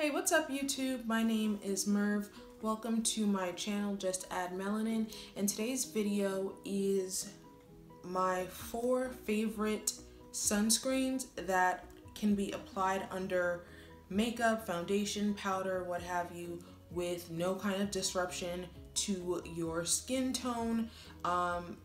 Hey, what's up YouTube? My name is Merv. Welcome to my channel, Just Add Melanin. And today's video is my 4 favorite sunscreens that can be applied under makeup, foundation, powder, what have you, with no kind of disruption to your skin tone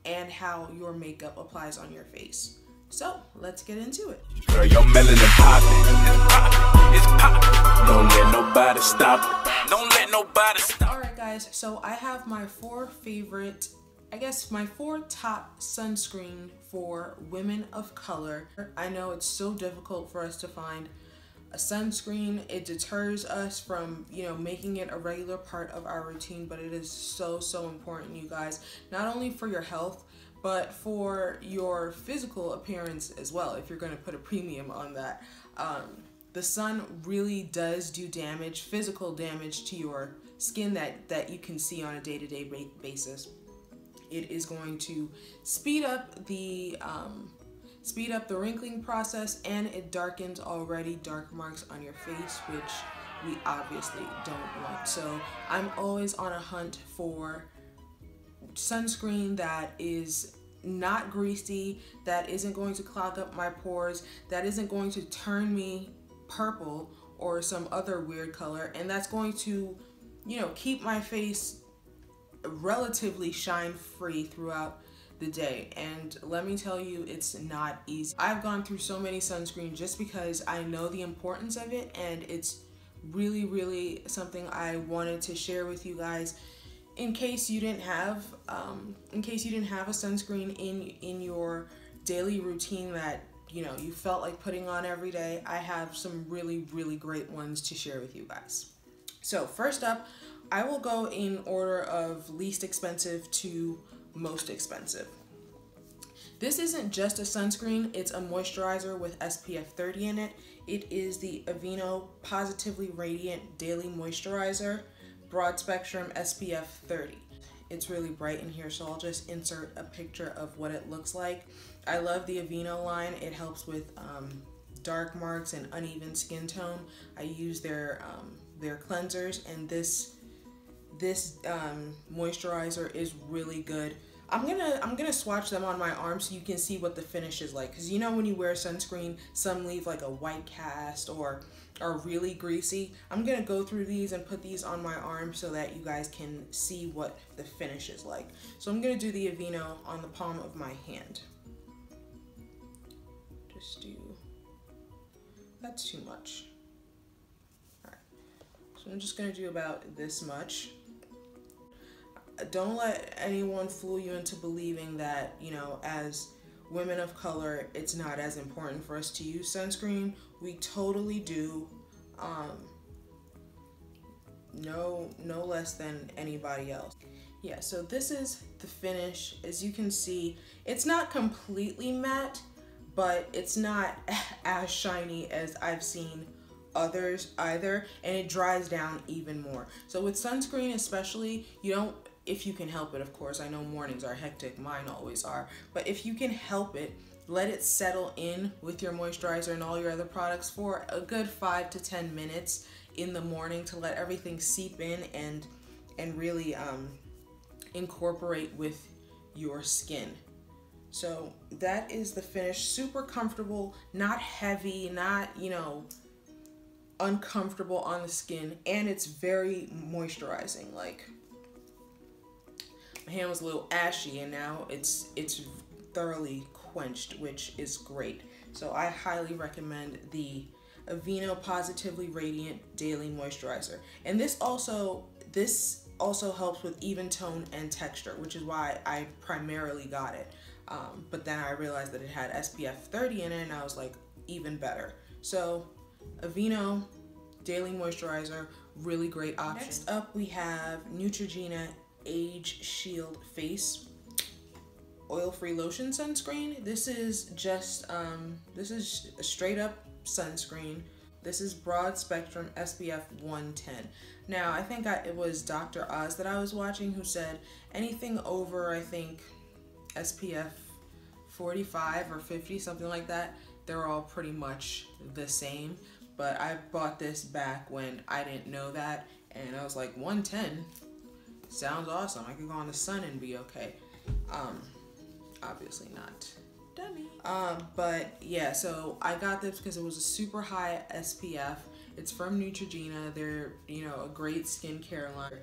and how your makeup applies on your face. So let's get into it. Girl, your melanin poppin', poppin', it's poppin'. Don't let nobody stop it. Don't let nobody stop. All right, guys. So I have my 4 favorite, I guess my 4 top sunscreen for women of color. I know it's so difficult for us to find a sunscreen. It deters us from, you know, making it a regular part of our routine, but it is so important, you guys, not only for your health, but for your physical appearance as well, if you're gonna put a premium on that. The sun really does do damage, physical damage to your skin that you can see on a day-to-day basis. It is going to speed up the wrinkling process, and it darkens already dark marks on your face, which we obviously don't want. So I'm always on a hunt for sunscreen that is not greasy, that isn't going to clog up my pores, that isn't going to turn me purple or some other weird color, and that's going to, you know, keep my face relatively shine free throughout the day. And let me tell you, it's not easy. I've gone through so many sunscreens just because I know the importance of it, and it's really something I wanted to share with you guys in case you didn't have a sunscreen in your daily routine that, you know, you felt like putting on every day. I have some really great ones to share with you guys. So first up, I will go in order of least expensive to most expensive. This isn't just a sunscreen, it's a moisturizer with SPF 30 in it. It is the Aveeno Positively Radiant Daily Moisturizer, broad spectrum SPF 30. It's really bright in here, so I'll just insert a picture of what it looks like. I love the Aveeno line. It helps with dark marks and uneven skin tone. I use their cleansers, and this moisturizer is really good. I'm gonna swatch them on my arm so you can see what the finish is like, because you know when you wear sunscreen, some leave like a white cast or are really greasy. I'm gonna go through these and put these on my arm so that you guys can see what the finish is like. So I'm gonna do the Aveeno on the palm of my hand. Just do, that's too much. All right, so I'm just gonna do about this much. Don't let anyone fool you into believing that, you know, as women of color, it's not as important for us to use sunscreen. We totally do, no less than anybody else. Yeah, so this is the finish. As you can see, it's not completely matte, but it's not as shiny as I've seen others either, and it dries down even more. So with sunscreen especially, you don't, if you can help it, of course. I know mornings are hectic, mine always are, but if you can help it, let it settle in with your moisturizer and all your other products for a good 5 to 10 minutes in the morning to let everything seep in and really incorporate with your skin. So that is the finish. Super comfortable, not heavy, not, you know, uncomfortable on the skin, and it's very moisturizing. Like, my hand was a little ashy, and now it's thoroughly quenched, which is great. So I highly recommend the Aveeno Positively Radiant Daily Moisturizer. And this also helps with even tone and texture, which is why I primarily got it. But then I realized that it had SPF 30 in it, and I was like, even better. So Aveeno Daily Moisturizer, really great option. Next up, we have Neutrogena Age Shield Face Oil-Free Lotion Sunscreen. This is just, this is a straight up sunscreen. This is broad spectrum SPF 110. Now, I think it was Dr. Oz that I was watching who said anything over, I think, SPF 45 or 50, something like that, they're all pretty much the same. but I bought this back when I didn't know that, and I was like, 110 sounds awesome. I could go in the sun and be okay. Obviously not. Dummy. But yeah, so I got this because it was a super high SPF. It's from Neutrogena. They're, you know, a great skincare line.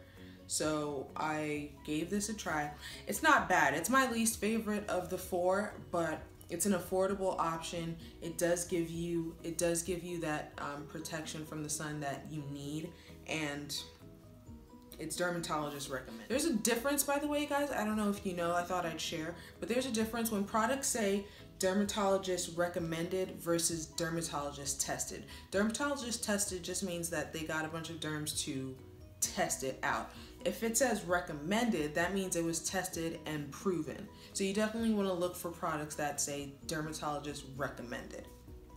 So I gave this a try. It's not bad. It's my least favorite of the four, but it's an affordable option. It does give you that protection from the sun that you need, and it's dermatologist recommended. There's a difference, by the way, guys. I don't know if you know, I thought I'd share, but there's a difference when products say dermatologist recommended versus dermatologist tested. Dermatologist tested just means that they got a bunch of derms to test it out. If it says recommended, that means it was tested and proven. So you definitely want to look for products that say dermatologist recommended.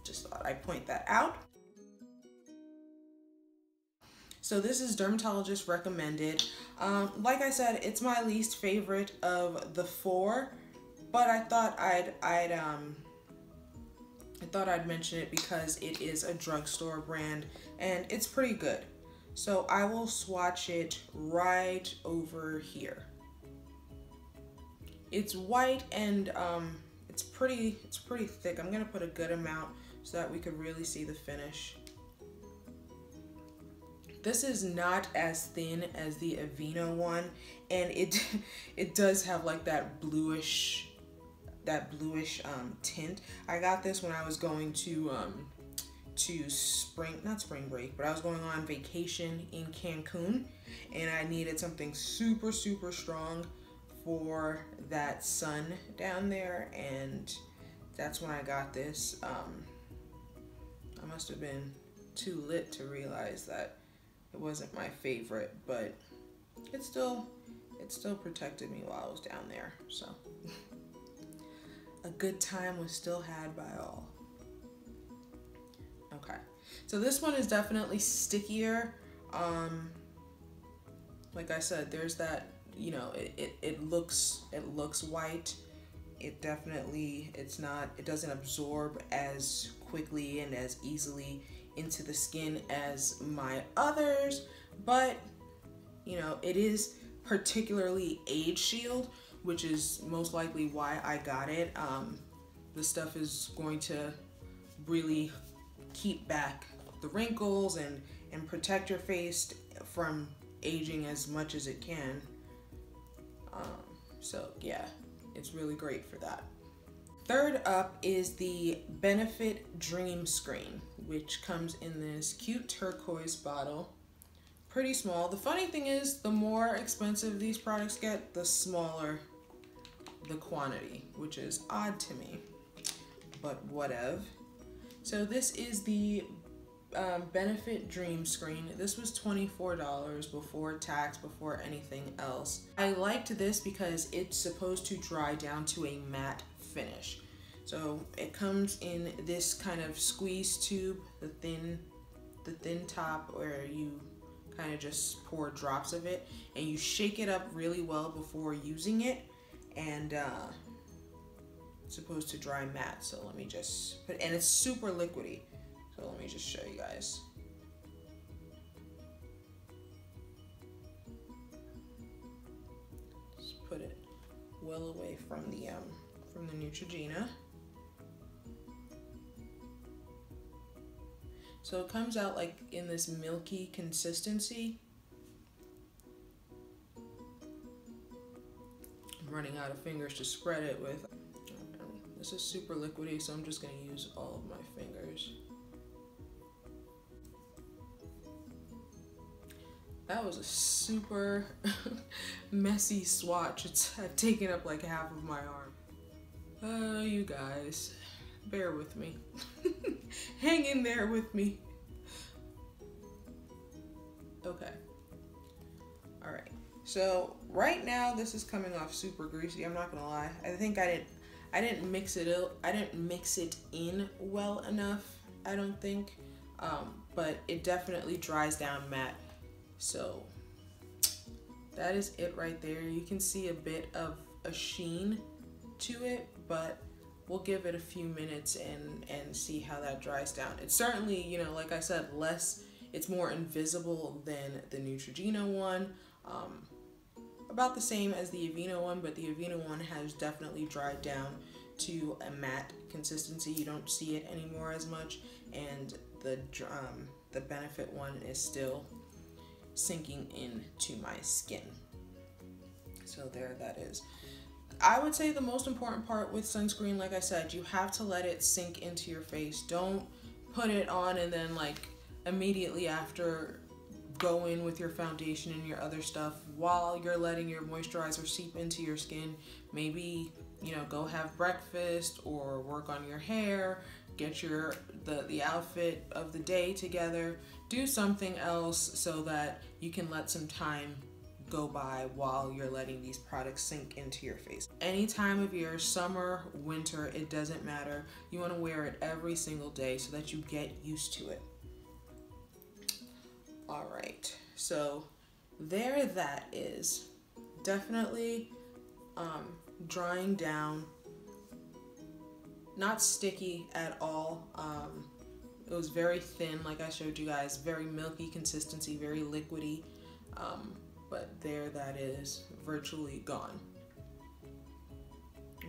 Just thought I'd point that out. So this is dermatologist recommended. Like I said, it's my least favorite of the four, but I thought I'd mention it because it is a drugstore brand and it's pretty good. So I will swatch it right over here. It's white and it's pretty thick. I'm gonna put a good amount so that we could really see the finish. This is not as thin as the Aveeno one, and it does have like that bluish tint. I got this when I was going to not spring break, but I was going on vacation in Cancun, and I needed something super, super strong for that sun down there, and that's when I got this. I must have been too lit to realize that it wasn't my favorite, but it still protected me while I was down there, so. A good time was still had by all. Okay, so this one is definitely stickier. Like I said, there's that, you know, it looks white. It definitely, it doesn't absorb as quickly and as easily into the skin as my others, but you know, it is particularly Age Shield, which is most likely why I got it. This stuff is going to really keep back the wrinkles and protect your face from aging as much as it can. So yeah, it's really great for that. Third up is the Benefit Dream Screen, which comes in this cute turquoise bottle. Pretty small. The funny thing is, the more expensive these products get, the smaller the quantity, which is odd to me, but whatever. So this is the Benefit Dream Screen. This was $24 before tax, before anything else. I liked this because it's supposed to dry down to a matte finish. So it comes in this kind of squeeze tube, the thin top, where you kind of just pour drops of it, and you shake it up really well before using it, and it's supposed to dry matte. So let me just put, and it's super liquidy. So let me just show you guys. Just put it well away from the Neutrogena. So it comes out like in this milky consistency. I'm running out of fingers to spread it with. This is super liquidy, so I'm just gonna use all of my fingers. That was a super messy swatch. I've taken up like half of my arm. Oh, you guys, bear with me. Hang in there with me. Okay. All right. So right now this is coming off super greasy. I'm not gonna lie. I think I didn't mix it up. I didn't mix it in well enough, I don't think. But it definitely dries down matte. So that is it right there. You can see a bit of a sheen to it, but we'll give it a few minutes and see how that dries down. It's certainly, you know, like I said, less, it's more invisible than the Neutrogena one. About the same as the Aveeno one, but the Aveeno one has definitely dried down to a matte consistency. You don't see it anymore as much, and the Benefit one is still sinking into my skin. So there that is. I would say the most important part with sunscreen, like I said, you have to let it sink into your face. Don't put it on and then like immediately after go in with your foundation and your other stuff while you're letting your moisturizer seep into your skin. Maybe, you know, go have breakfast or work on your hair, get your the outfit of the day together, do something else so that you can let some time go by while you're letting these products sink into your face. Any time of year, summer, winter, it doesn't matter. You want to wear it every single day so that you get used to it. All right, so there that is. Definitely drying down, not sticky at all. It was very thin, like I showed you guys, very milky consistency, very liquidy. But there that is, virtually gone.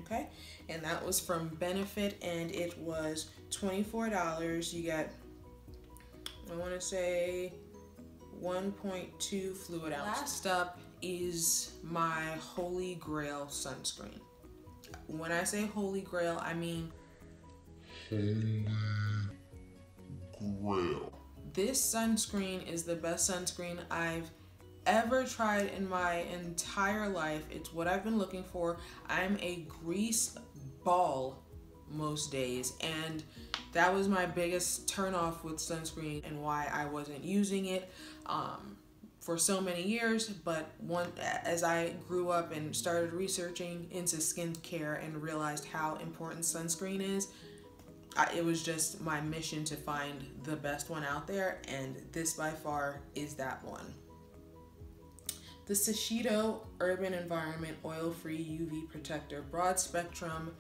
Okay, and that was from Benefit, and it was $24. You get, I want to say, 1.2 fluid ounces. Last up is my Holy Grail sunscreen. When I say Holy Grail, I mean Holy Grail. This sunscreen is the best sunscreen I've ever tried in my entire life. It's what I've been looking for. I'm a grease ball most days, and that was my biggest turn off with sunscreen and why I wasn't using it for so many years. But as I grew up and started researching into skincare and realized how important sunscreen is, it was just my mission to find the best one out there, and this by far is that one. The Shiseido Urban Environment Oil-Free UV Protector Broad Spectrum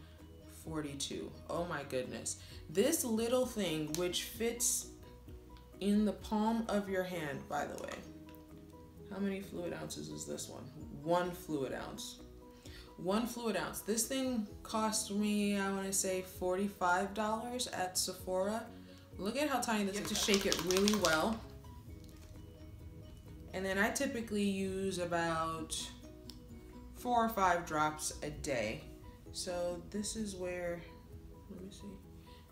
42. Oh my goodness. This little thing, which fits in the palm of your hand, by the way. How many fluid ounces is this one? 1 fluid ounce. 1 fluid ounce. This thing cost me, I want to say, $45 at Sephora. Look at how tiny this is. You have to shake it really well. And then I typically use about 4 or 5 drops a day. So this is where, let me see.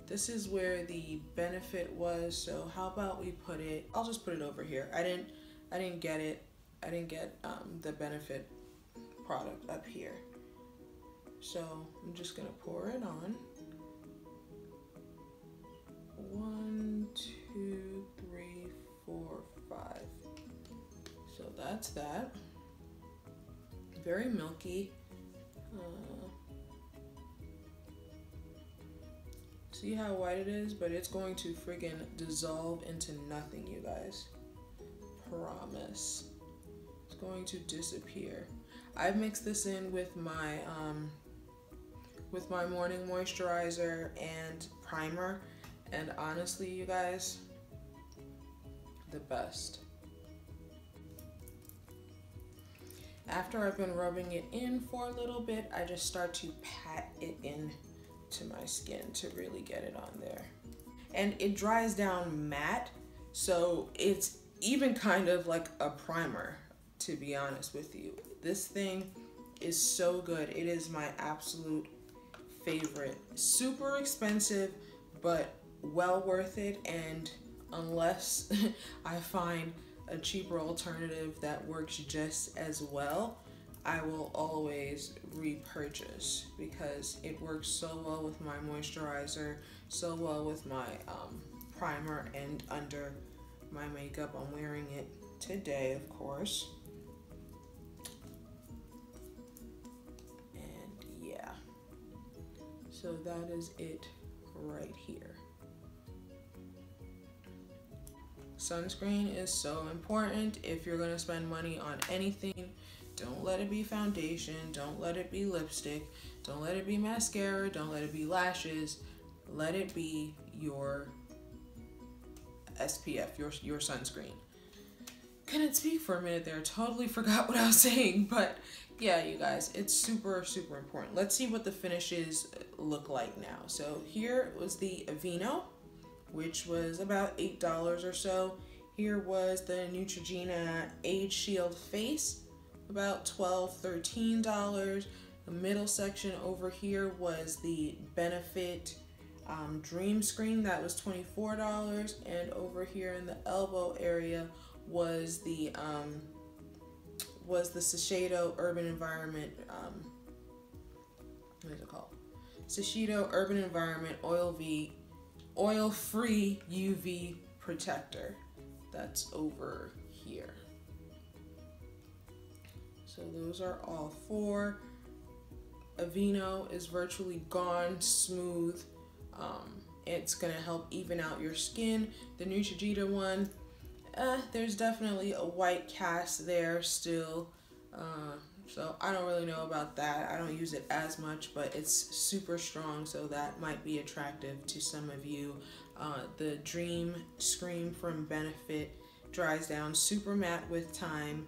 This is where the Benefit was. So how about we put it, I'll just put it over here. I didn't get it. I didn't get the Benefit product up here. So I'm just gonna pour it on. 1, 2, 3, 4, 5. So that's that. Very milky. See how white it is? But it's going to friggin' dissolve into nothing, you guys. Promise. It's going to disappear. I've mixed this in with my morning moisturizer and primer, and honestly, you guys, the best. After I've been rubbing it in for a little bit, I just start to pat it in to my skin to really get it on there. And it dries down matte, so it's even kind of like a primer, to be honest with you. This thing is so good. It is my absolute favorite. Super expensive, but well worth it. And unless I find a cheaper alternative that works just as well, I will always repurchase, because it works so well with my moisturizer, so well with my primer and under my makeup. I'm wearing it today, of course. And yeah, so that is it right here. Sunscreen is so important. If you're gonna spend money on anything, don't let it be foundation, don't let it be lipstick, Don't let it be mascara, don't let it be lashes, let it be your SPF, your sunscreen. Couldn't speak for a minute there, totally forgot what I was saying, but yeah, you guys, it's super, super important. Let's see what the finishes look like now. So here was the Aveeno, which was about $8 or so. Here was the Neutrogena Age Shield Face, about $12, $13. The middle section over here was the Benefit Dream Screen, that was $24. And over here in the elbow area was the Shiseido Urban Environment, what is it called? Shiseido Urban Environment Oil-Free UV Protector. That's over here. So those are all four. Aveeno is virtually gone, smooth. It's gonna help even out your skin. The Neutrogena one, there's definitely a white cast there still. So I don't really know about that. I don't use it as much, but it's super strong, so that might be attractive to some of you. The Dream Screen from Benefit dries down super matte with time.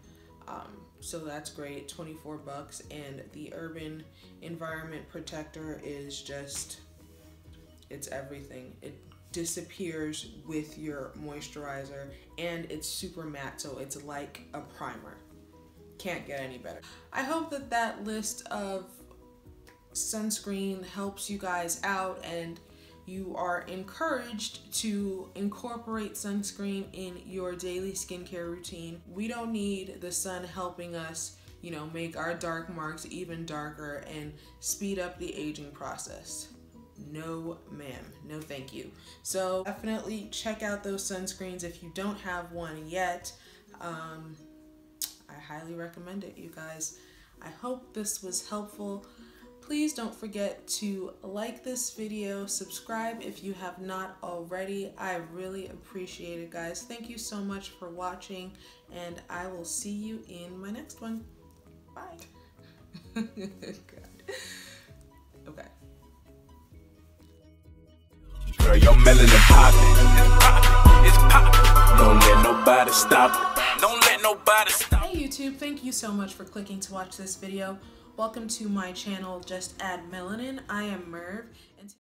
So that's great, 24 bucks. And the Urban Environment Protector is just, it's everything. It disappears with your moisturizer and it's super matte, so it's like a primer. Can't get any better. I hope that that list of sunscreen helps you guys out and you are encouraged to incorporate sunscreen in your daily skincare routine. We don't need the sun helping us, you know, make our dark marks even darker and speed up the aging process. No ma'am, no thank you. So definitely check out those sunscreens if you don't have one yet. I highly recommend it, you guys. I hope this was helpful. Please don't forget to like this video, subscribe if you have not already. I really appreciate it, guys. Thank you so much for watching, and I will see you in my next one. Bye. God. Okay. Girl, your melanin poppin'. It's poppin'. Don't let nobody stop it. Don't let nobody stop it. Hey YouTube, thank you so much for clicking to watch this video. Welcome to my channel, Just Add Melanin. I am Merv.